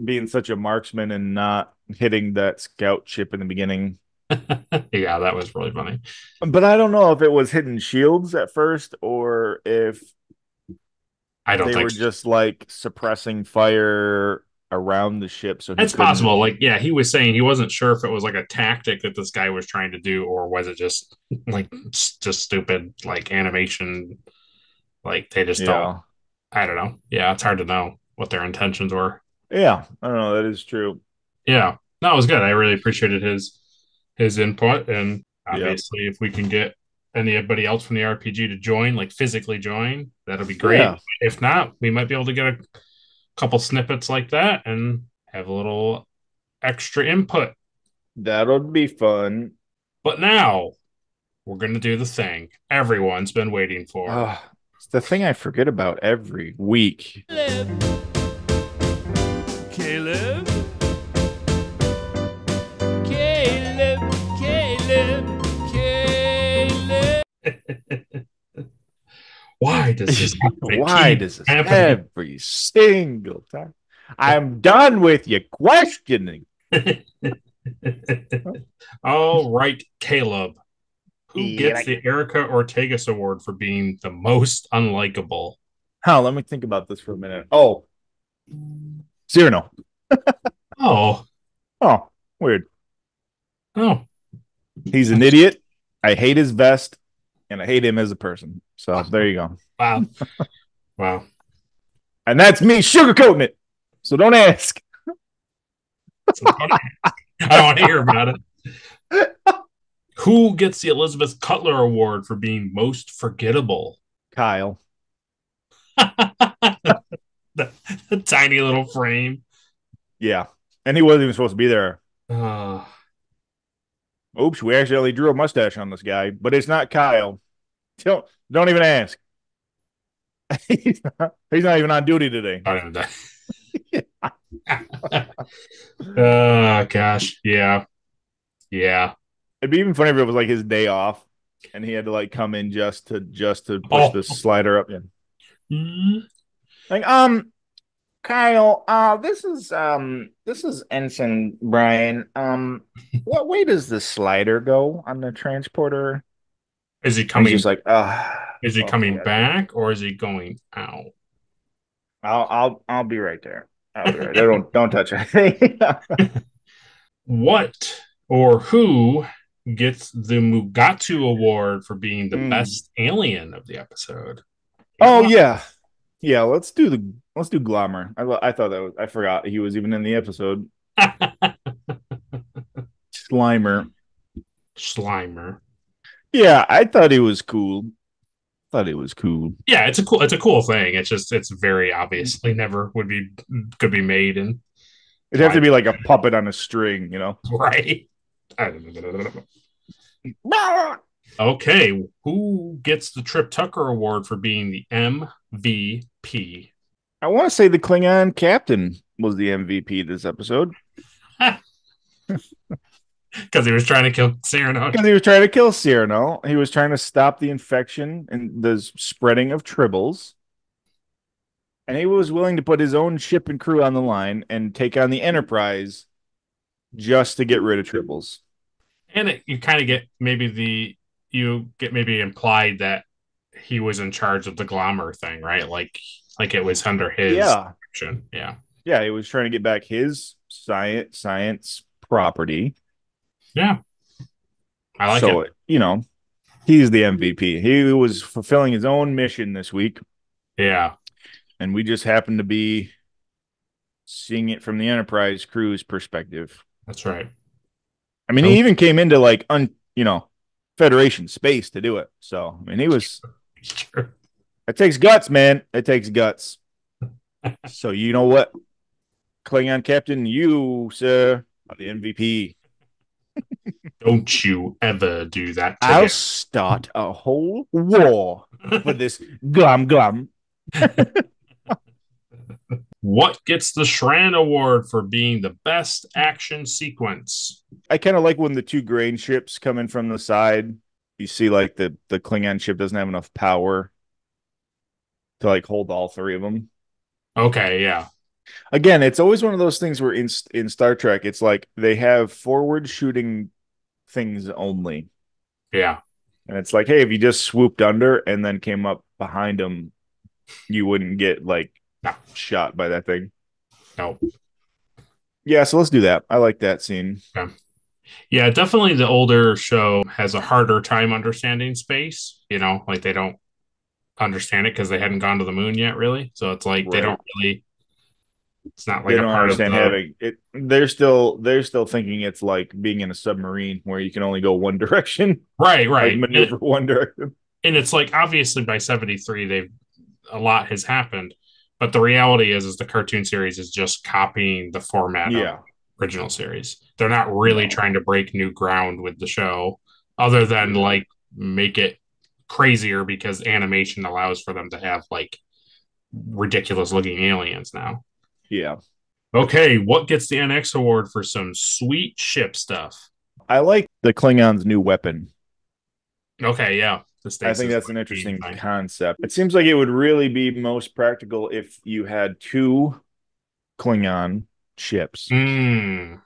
being such a marksman and not hitting that scout ship in the beginning. Yeah, that was really funny. But I don't know if it was hidden shields at first or if they were just like suppressing fire around the ship. So it's possible. Like, yeah, he was saying he wasn't sure if it was like a tactic that this guy was trying to do, or was it just like just stupid like animation? Like they just don't. I don't know. Yeah, it's hard to know what their intentions were. Yeah, I don't know. That is true. Yeah, no, it was good. I really appreciated his input, and obviously, if we can get anybody else from the RPG to join, like physically join, that'll be great. Yeah. If not, we might be able to get a couple snippets like that and have a little extra input. That'll be fun. But now we're going to do the thing everyone's been waiting for. It's the thing I forget about every week. Caleb. Why does this happen? Why does this happen every single time? I'm done with your questioning. All right, Caleb. Who gets the Erica Ortegas Award for being the most unlikable? Hal, let me think about this for a minute. Oh. Cyrano. Oh, weird. Oh. He's an idiot. I hate his vest. And I hate him as a person. So there you go. Wow. Wow. And that's me sugarcoating it. So don't ask. I don't want to hear about it. Who gets the Elizabeth Cutler Award for being most forgettable? Kyle. the tiny little frame. Yeah. And he wasn't even supposed to be there. Oops, we accidentally drew a mustache on this guy, but it's not Kyle. Don't even ask. He's not even on duty today. Gosh, yeah. It'd be even funny if it was like his day off, and he had to like come in just to push this slider up in. Mm-hmm. Like, Kyle, this is Ensign Brian. What way does the slider go on the transporter? Is he coming? He's like, is he coming back or is he going out? I'll be right there. Don't touch anything. What or who gets the Mugatu Award for being the best alien of the episode? Yeah, let's do Glommer. I thought that was, I forgot he was even in the episode. Slimer. Yeah, I thought he was cool. Yeah, it's a cool thing. It's just it's very obviously never could be made, and it'd have to be like a puppet on a string, you know? Right. Okay, who gets the Trip Tucker Award for being the MVP? I want to say the Klingon captain was the MVP this episode. Because he was trying to kill Cyrano. He was trying to stop the infection and the spreading of Tribbles. And he was willing to put his own ship and crew on the line and take on the Enterprise just to get rid of Tribbles. And you get maybe implied that he was in charge of the Glommer thing, right? Like it was under his action. Yeah, he was trying to get back his science property. Yeah. I like it. So, you know, he's the MVP. He was fulfilling his own mission this week. Yeah. And we just happened to be seeing it from the Enterprise crew's perspective. That's right. I mean, he even came into like Federation space to do it. So I mean, he was. Sure. It takes guts, man. It takes guts. So you know what, Klingon Captain, you sir are the MVP. Don't you ever do that. I'll start a whole war for this glum. What gets the Shran Award for being the best action sequence? I kind of like when the two grain ships come in from the side. You see, like, the Klingon ship doesn't have enough power to, like, hold all three of them. Okay, yeah. Again, it's always one of those things where in Star Trek, it's like they have forward-shooting things only. Yeah. And it's like, hey, if you just swooped under and then came up behind him, you wouldn't get like shot by that thing. No. Yeah, so let's do that. I like that scene. Yeah. Yeah, definitely the older show has a harder time understanding space. You know, like they don't understand it because they hadn't gone to the moon yet, really. So it's like they don't really. It's not like they don't understand having it. They're still thinking it's like being in a submarine where you can only go one direction. Right, right. Like maneuver one direction. And it's like obviously by 73, a lot has happened, but the reality is the cartoon series is just copying the format. Yeah. Original series. They're not really trying to break new ground with the show other than like make it crazier because animation allows for them to have like ridiculous looking aliens now. Yeah. Okay. What gets the NX award for some sweet ship stuff? I like the Klingons' new weapon. Okay. Yeah. I think that's an interesting concept. It seems like it would really be most practical if you had two Klingon ships. Mm.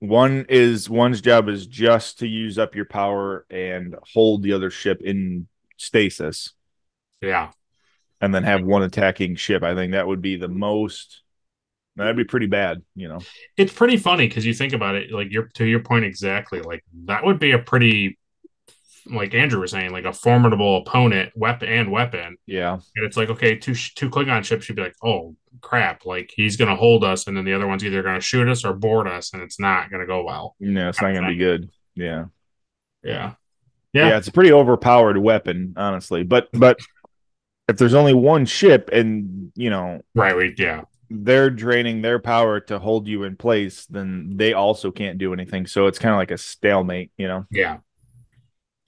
One's job is just to use up your power and hold the other ship in stasis. Yeah. And then have one attacking ship. I think that would be the most, that'd be pretty bad, you know. It's pretty funny because you think about it, like to your point exactly, like that would be a pretty, like Andrew was saying, like a formidable opponent weapon. Yeah. And it's like, okay, two Klingon ships, you'd be like, oh crap, like he's going to hold us. And then the other one's either going to shoot us or board us. And it's not going to go well. No, it's not going to be good. Yeah. Yeah. Yeah. Yeah. It's a pretty overpowered weapon, honestly. But if there's only one ship and, you know, right. They're draining their power to hold you in place, then they also can't do anything. So it's kind of like a stalemate, you know? Yeah.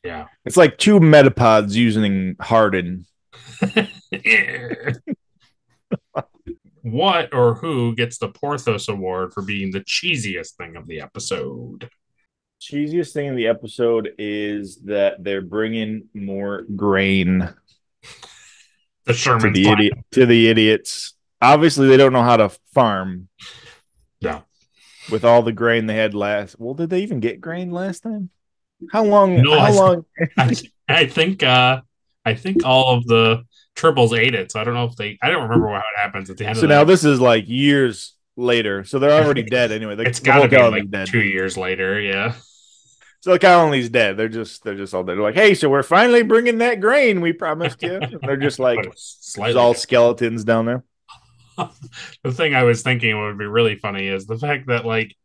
Yeah. It's like two metapods using Harden. What or who gets the Porthos Award for being the cheesiest thing of the episode? Cheesiest thing in the episode is that they're bringing more grain. The Sherman to the idiots. Obviously, they don't know how to farm. Yeah. With all the grain they had last. Well, did they even get grain last time? How long? No, how long? I think all of the tribbles ate it. So I don't know if I don't remember how it happens at the end. So now this is like years later. So they're already dead anyway. It's got to be like dead. 2 years later. Yeah. So the colony's dead. They're just all dead. They're like, hey, so we're finally bringing that grain we promised you. And they're just like, there's all skeletons down there. The thing I was thinking would be really funny is the fact that like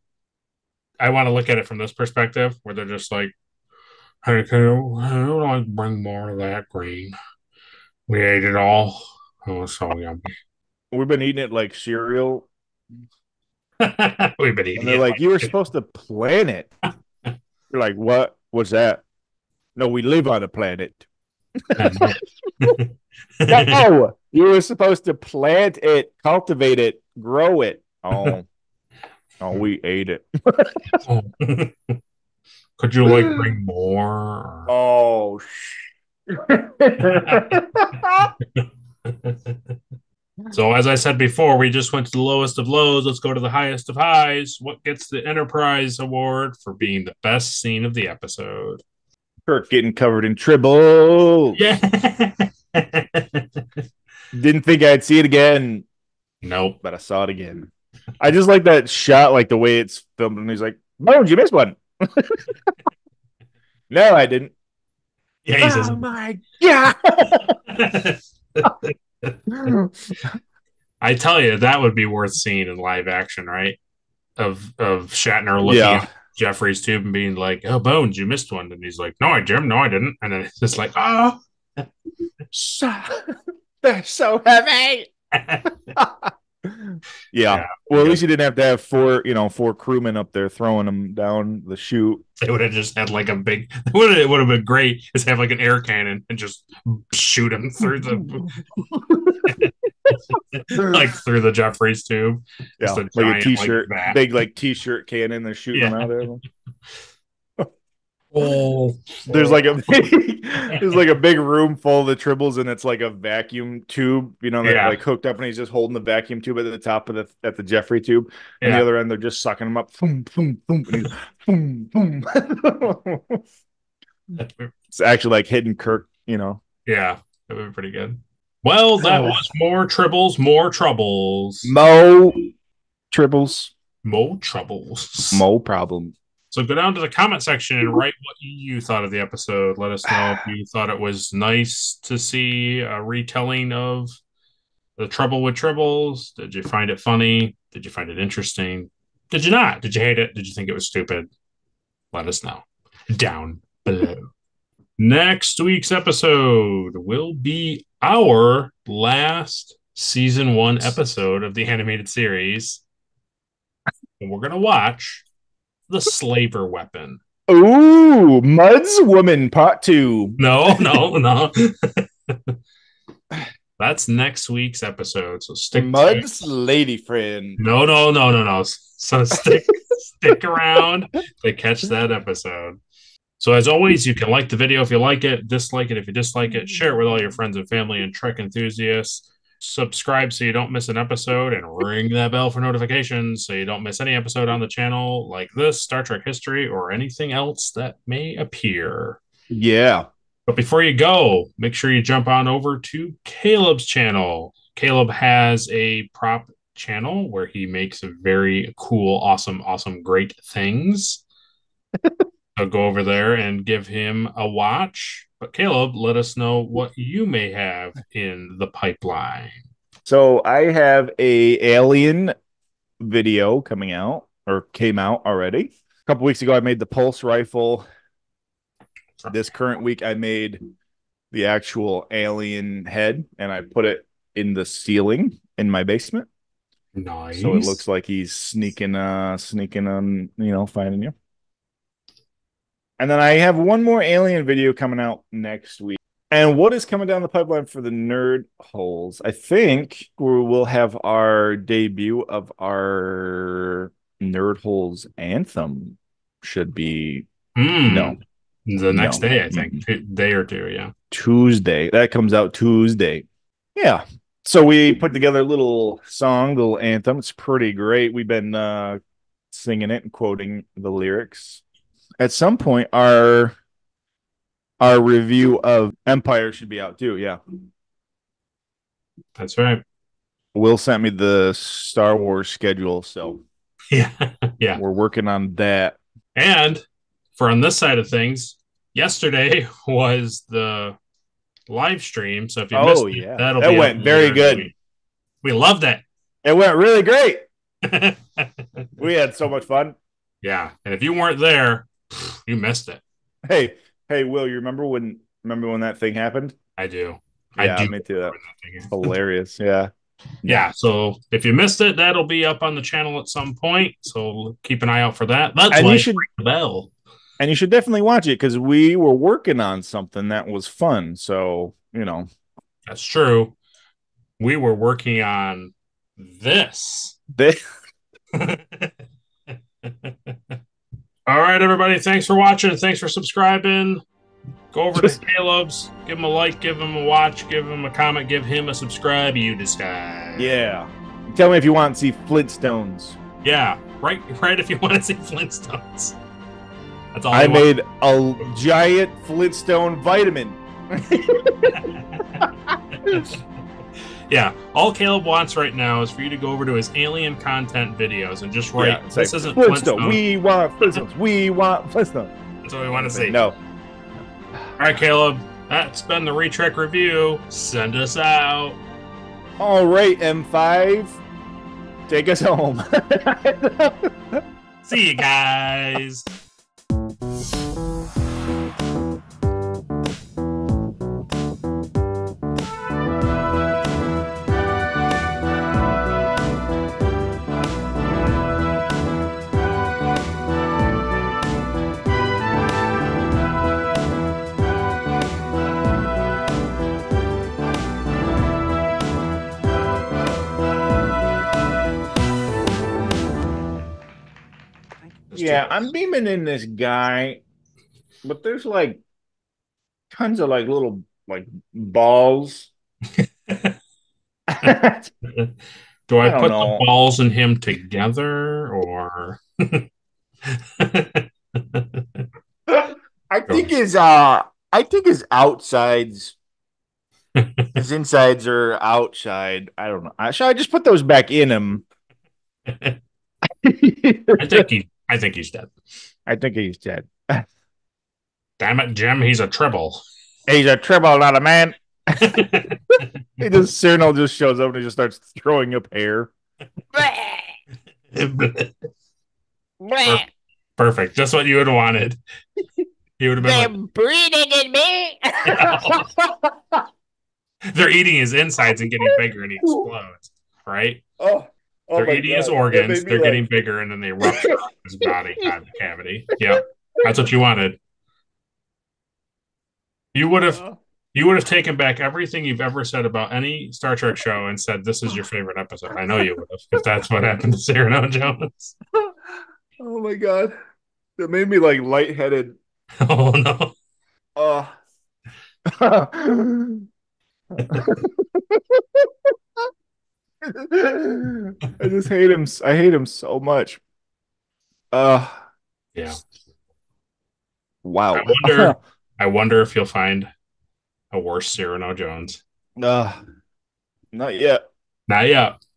I want to look at it from this perspective where they're just like, hey, can I bring more of that grain? We ate it all. Oh, so yummy. We've been eating it like cereal. We've been eating. And they're like, you were supposed to plan it. You're like, what was that? No, we live on a planet. No, you were supposed to plant it, cultivate it, grow it. Oh, we ate it. Could you like bring more? Oh, So as I said before, we just went to the lowest of lows. Let's go to the highest of highs. What gets the Enterprise Award for being the best scene of the episode? Kirk getting covered in tribbles. Yeah. Didn't think I'd see it again. Nope. But I saw it again. I just like that shot, like the way it's filmed, and he's like, "Bones, you missed one." No, I didn't. Yeah, he says, "Oh my god!" I tell you, that would be worth seeing in live action, right? Of Shatner looking at Jeffrey's tube and being like, "Oh, Bones, you missed one," and he's like, "No, I Jim, no, I didn't," and then it's just like, "Oh, they're so heavy." Yeah. Well, at least you didn't have to have four crewmen up there throwing them down the chute. They would have just had like a big. It would have been great is have like an air cannon and just shoot them through the like through the Jeffries tube. Yeah, a like a t-shirt, like big like t-shirt cannon. They're shooting them out of them. Oh, there's like a big, there's like a big room full of the Tribbles, and it's like a vacuum tube, you know, like hooked up, and he's just holding the vacuum tube at the top of the Jeffrey tube, and the other end they're just sucking him up. Boom, boom, boom, and he's, boom, boom. It's actually like hidden Kirk, you know. Yeah, that would be pretty good. Well, that was More Tribbles, More Troubles. Mo Tribbles. Mo Troubles. Mo Problem. So go down to the comment section and write what you thought of the episode. Let us know if you thought it was nice to see a retelling of The Trouble with Tribbles. Did you find it funny? Did you find it interesting? Did you not? Did you hate it? Did you think it was stupid? Let us know down below. Next week's episode will be our last season one episode of the animated series. And we're going to watch The Slaver Weapon. Ooh, Mud's Woman Part 2. No. That's next week's episode. So stick Mud's lady friend. No. So stick around to catch that episode. So as always, you can like the video if you like it, dislike it if you dislike it, share it with all your friends and family and Trek enthusiasts. Subscribe so you don't miss an episode, and ring that bell for notifications so you don't miss any episode on the channel like this, Star Trek history, or anything else that may appear. Yeah. But before you go, make sure you jump on over to Caleb's channel. Caleb has a prop channel where he makes very cool, awesome, great things. So go over there and give him a watch. But Caleb, let us know what you may have in the pipeline. So I have an alien video coming out, or came out already. A couple weeks ago, I made the pulse rifle. This current week, I made the actual alien head, and I put it in the ceiling in my basement. Nice. So it looks like he's sneaking on, you know, finding you. And then I have one more alien video coming out next week. And what is coming down the pipeline for the nerd holes? I think we will have our debut of our nerd holes anthem. Should be the next day, I think. Day or two, yeah. Tuesday. That comes out Tuesday. Yeah. So we put together a little song, little anthem. It's pretty great. We've been singing it and quoting the lyrics. At some point, our review of Empire should be out too. Yeah, that's right. Will sent me the Star Wars schedule, so yeah, we're working on that. And for on this side of things, yesterday was the live stream. So if you missed it, that went very good. We loved it. It went really great. We had so much fun. Yeah, and if you weren't there, you missed it. Hey, Will, you remember when that thing happened? I do. Yeah, I do. Me too. That hilarious. Yeah. Yeah. So if you missed it, that'll be up on the channel at some point. So keep an eye out for that. That's why you should ring the bell. And you should definitely watch it because we were working on something that was fun. So, you know. That's true. We were working on this. All right, everybody. Thanks for watching. Thanks for subscribing. Go over to Caleb's. Give him a like. Give him a watch. Give him a comment. Give him a subscribe. You decide. Yeah. Tell me if you want to see Flintstones. Yeah. Right. If you want to see Flintstones. That's all I made a giant Flintstone vitamin. Yeah, all Caleb wants right now is for you to go over to his alien content videos and just write, this isn't Flintstone. We want Flintstones. We want Flintstones. That's what we want to see. No. All right, Caleb, that's been the Retrek Review. Send us out. All right, M5, take us home. See you guys. Yeah, I'm beaming in this guy but there's like tons of like little like balls. Do I put know. The balls and him together, or I think his outsides, his insides are outside. I don't know. Should I just put those back in him? I think he's dead. I think he's dead. Damn it, Jim! He's a Tribble. He's a Tribble, not a man. Cyrano just shows up and he just starts throwing up hair. Perfect. Just what you would have wanted. He would have been. They're breeding in me. They're eating his insides and getting bigger, and he explodes. Right? Oh they're eating his organs. They're like... getting bigger, and then they rupture his body cavity. Yep, that's what you wanted. You would have taken back everything you've ever said about any Star Trek show and said, this is your favorite episode. I know you would have, if that's what happened to Cyrano Jones. Oh, my God. That made me, like, lightheaded. Oh, no. I just hate him. I hate him so much. Yeah. Wow. I wonder if you'll find... a worse Cyrano Jones. Not yet.